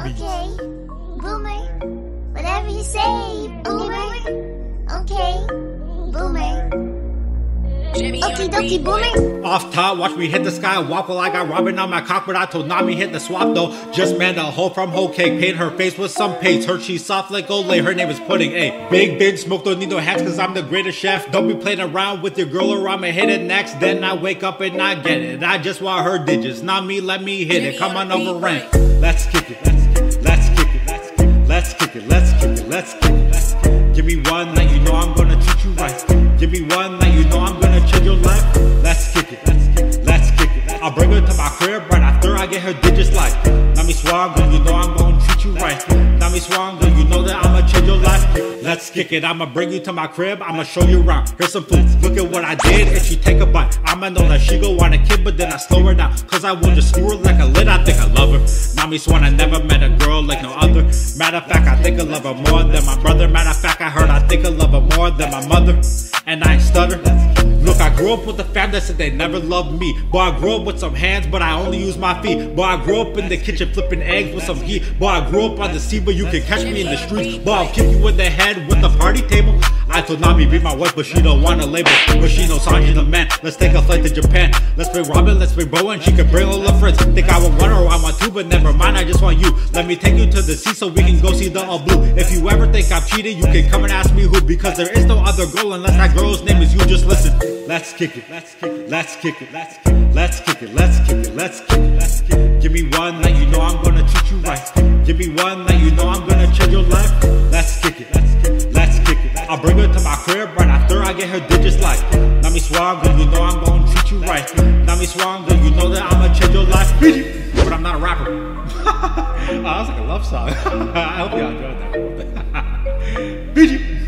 Okay, Boomer. Whatever you say, Boomer. Okay, Boomer. Okie dokie, Boomer. Off top, watch me hit the sky. Walk while I got Robin on my cock, but I told Nami hit the swap though. Just man a hole from whole cake. Paint her face with some paste. Her cheese soft like Olay. Her name is Pudding. Ayy, big bitch, smoke those needle hats cause I'm the greatest chef. Don't be playing around with your girl or I'ma hit it next. Then I wake up and I get it. I just want her digits. Nami, let me hit it. Come on over, rank. Let's kick it. Let's kick it, let's kick it, let's kick it, let's kick it. Give me one, like you know I'm gonna treat you right. Give me one, like you know I'm gonna change your life. Let's kick it, let's kick it, let's kick it. I'll bring her to my crib right after I get her digits like Nami Swan, girl, you know I'm gonna treat you right. Nami Swan, girl, you know that I'ma change your life. Let's kick it, I'ma bring you to my crib, I'ma show you around. Here's some food, look at what I did, and she take a bite. I'ma know that she go on a kid, but then I slow her down. Cause I will just screw her like a lid, I think I love her. Nami Swan, I never met a girl like no other. Matter of fact, I think I love her more than my brother. Matter of fact, I heard I think I love her more than my mother. And I ain't stutter. Look, I grew up with a fam that said they never loved me. Boy, I grew up with some hands, but I only use my feet. Boy, I grew up in the kitchen flipping eggs with some heat. Boy, I grew up on the sea, but you can catch me in the streets. Boy, I'll kick you in the head with the party table. I told Nami be my wife, but she don't want a label. But she knows Sanji the man. Let's take a flight to Japan. Let's bring Robin, let's bring Bowen. She can bring all her friends. Think I want one or I want two, but never mind, I just want you. Let me take you to the sea so we can go see the all blue. If you ever think I'm cheating, you can come and ask me who, because there is no other girl unless that girl's name is you. Just listen. Let's kick it. Let's kick it. Let's kick it. Let's kick it. Let's kick it. Let's kick it. Let's kick it. Let's kick it. Give me one, like you know I'm gonna treat you right. Give me one, like you know I'm gonna change your life. Let's kick it. Let's kick it. Let's kick it. I'll bring her to my crib right after I get her digits like Nami Swan, girl, you know I'm gonna treat you right. Nami Swan, girl, you know that I'ma change your life. But I'm not a rapper. Oh, that was like a love song. I hope y'all enjoyed that.